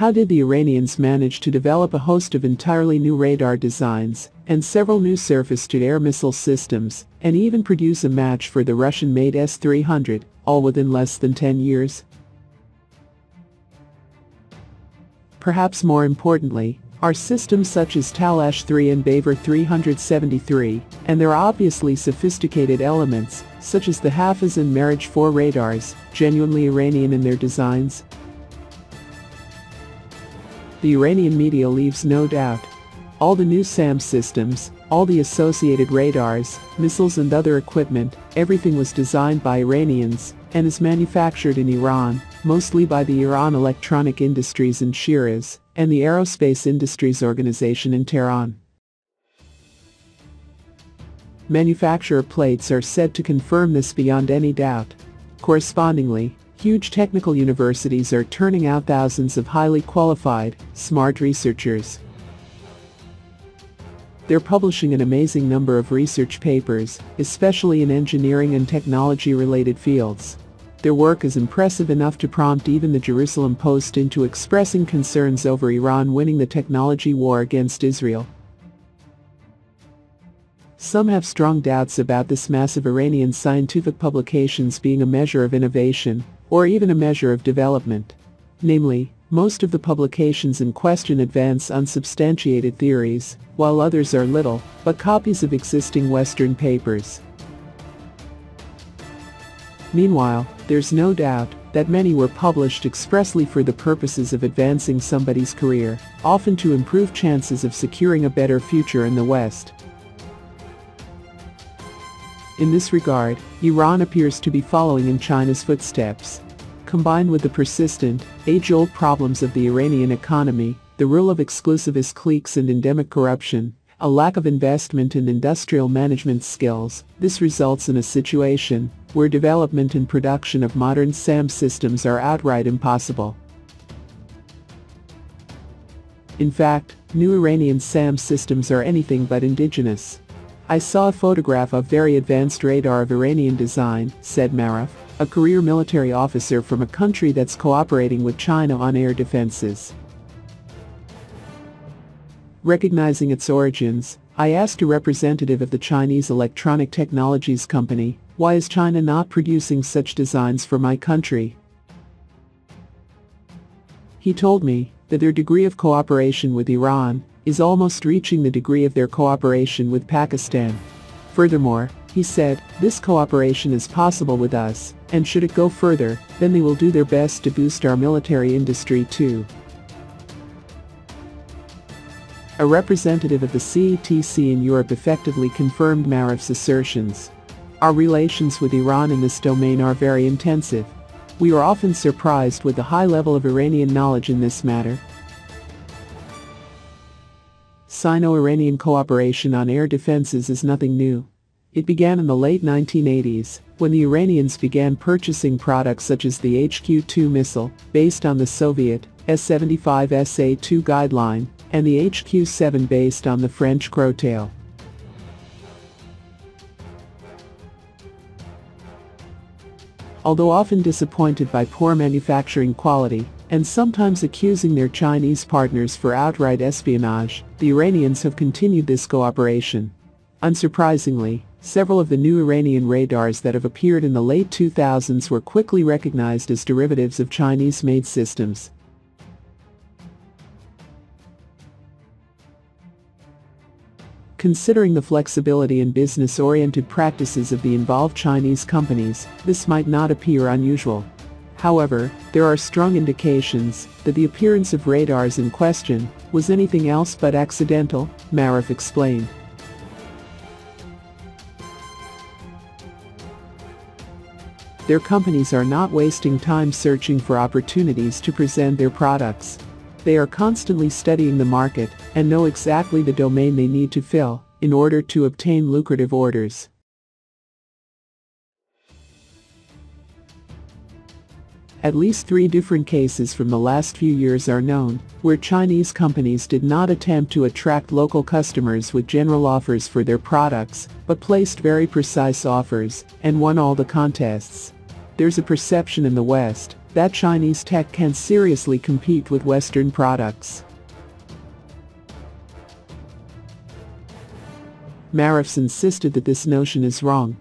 How did the Iranians manage to develop a host of entirely new radar designs, and several new surface-to-air missile systems, and even produce a match for the Russian-made S-300, all within less than 10 years? Perhaps more importantly, are systems such as Talash-3 and Baver-373, and their obviously sophisticated elements, such as the Hafiz and Mirage-4 radars, genuinely Iranian in their designs? The Iranian media leaves no doubt. All the new SAM systems, all the associated radars, missiles and other equipment, everything was designed by Iranians and is manufactured in Iran, mostly by the Iran Electronic Industries in Shiraz and the Aerospace Industries Organization in Tehran. Manufacturer plates are said to confirm this beyond any doubt. Correspondingly, huge technical universities are turning out thousands of highly qualified, smart researchers. They're publishing an amazing number of research papers, especially in engineering and technology-related fields. Their work is impressive enough to prompt even the Jerusalem Post into expressing concerns over Iran winning the technology war against Israel. Some have strong doubts about this massive Iranian scientific publications being a measure of innovation, or even a measure of development. Namely, most of the publications in question advance unsubstantiated theories, while others are little, but copies of existing Western papers. Meanwhile, there's no doubt that many were published expressly for the purposes of advancing somebody's career, often to improve chances of securing a better future in the West. In this regard, Iran appears to be following in China's footsteps. Combined with the persistent, age-old problems of the Iranian economy, the rule of exclusivist cliques and endemic corruption, a lack of investment in industrial management skills, this results in a situation where development and production of modern SAM systems are outright impossible. In fact, new Iranian SAM systems are anything but indigenous. "I saw a photograph of very advanced radar of Iranian design," said Ma'rouf, a career military officer from a country that's cooperating with China on air defenses. Recognizing its origins, I asked a representative of the Chinese Electronic Technologies Company, "Why is China not producing such designs for my country?" He told me that their degree of cooperation with Iran is almost reaching the degree of their cooperation with Pakistan. Furthermore, he said, "This cooperation is possible with us, and should it go further, then they will do their best to boost our military industry too." A representative of the CETC in Europe effectively confirmed Ma'rouf's assertions. "Our relations with Iran in this domain are very intensive. We are often surprised with the high level of Iranian knowledge in this matter." Sino-Iranian cooperation on air defenses is nothing new. It began in the late 1980s, when the Iranians began purchasing products such as the HQ-2 missile, based on the Soviet S-75 SA-2 Guideline, and the HQ-7 based on the French Crotale. Although often disappointed by poor manufacturing quality, and sometimes accusing their Chinese partners for outright espionage, the Iranians have continued this cooperation. Unsurprisingly, several of the new Iranian radars that have appeared in the late 2000s were quickly recognized as derivatives of Chinese-made systems. Considering the flexibility and business-oriented practices of the involved Chinese companies, this might not appear unusual. However, there are strong indications that the appearance of radars in question was anything else but accidental, Ma'rouf explained. Their companies are not wasting time searching for opportunities to present their products. They are constantly studying the market and know exactly the domain they need to fill in order to obtain lucrative orders. At least 3 different cases from the last few years are known, where Chinese companies did not attempt to attract local customers with general offers for their products, but placed very precise offers, and won all the contests. There's a perception in the West that Chinese tech can seriously compete with Western products. Ma'rouf insisted that this notion is wrong.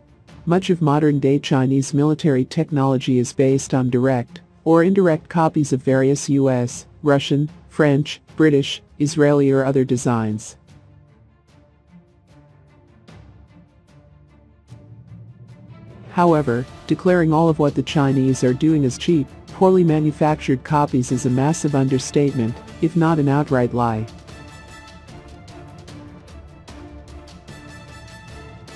Much of modern-day Chinese military technology is based on direct or indirect copies of various US, Russian, French, British, Israeli or other designs. However, declaring all of what the Chinese are doing as cheap, poorly manufactured copies is a massive understatement, if not an outright lie.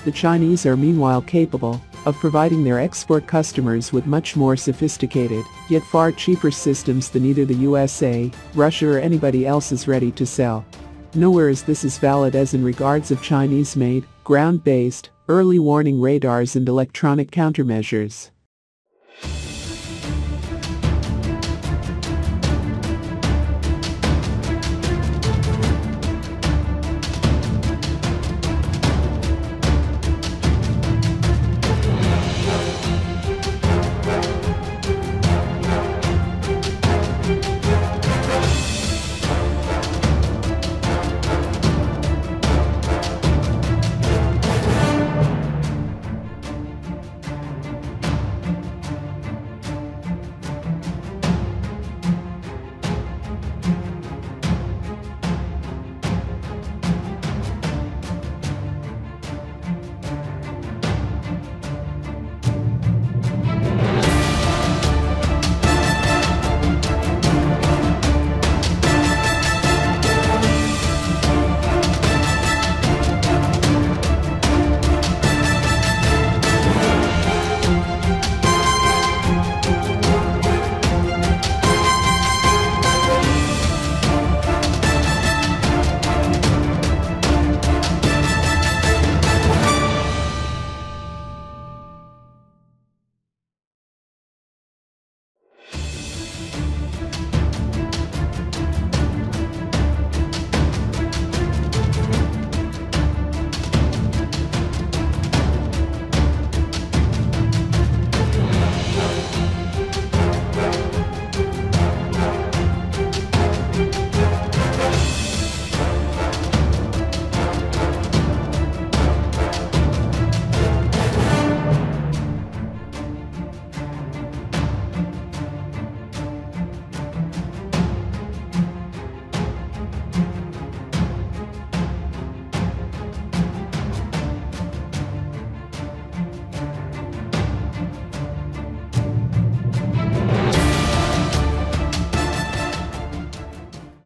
The Chinese are meanwhile capable of providing their export customers with much more sophisticated, yet far cheaper systems than either the USA, Russia or anybody else is ready to sell. Nowhere is this as valid as in regards of Chinese-made, ground-based, early warning radars and electronic countermeasures.